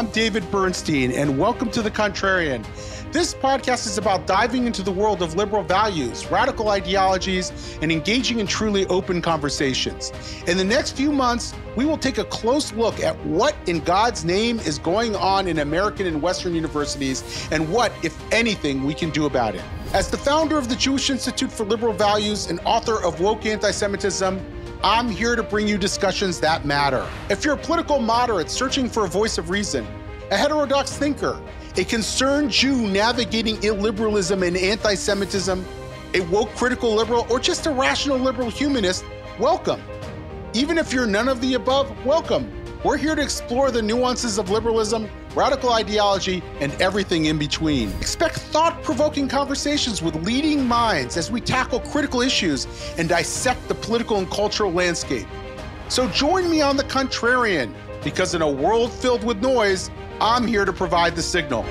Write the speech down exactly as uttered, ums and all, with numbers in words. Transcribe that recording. I'm David Bernstein, and welcome to The Contrarian. This podcast is about diving into the world of liberal values, radical ideologies, and engaging in truly open conversations. In the next few months, we will take a close look at what in God's name is going on in American and Western universities, and what, if anything, we can do about it. As the founder of the Jewish Institute for Liberal Values and author of Woke Anti-Semitism, I'm here to bring you discussions that matter. If you're a political moderate searching for a voice of reason, a heterodox thinker, a concerned Jew navigating illiberalism and anti-Semitism, a woke critical liberal, or just a rational liberal humanist, welcome. Even if you're none of the above, welcome. We're here to explore the nuances of liberalism, radical ideology, and everything in between. Expect thought-provoking conversations with leading minds as we tackle critical issues and dissect the political and cultural landscape. So join me on The Contrarian, because in a world filled with noise, I'm here to provide the signal.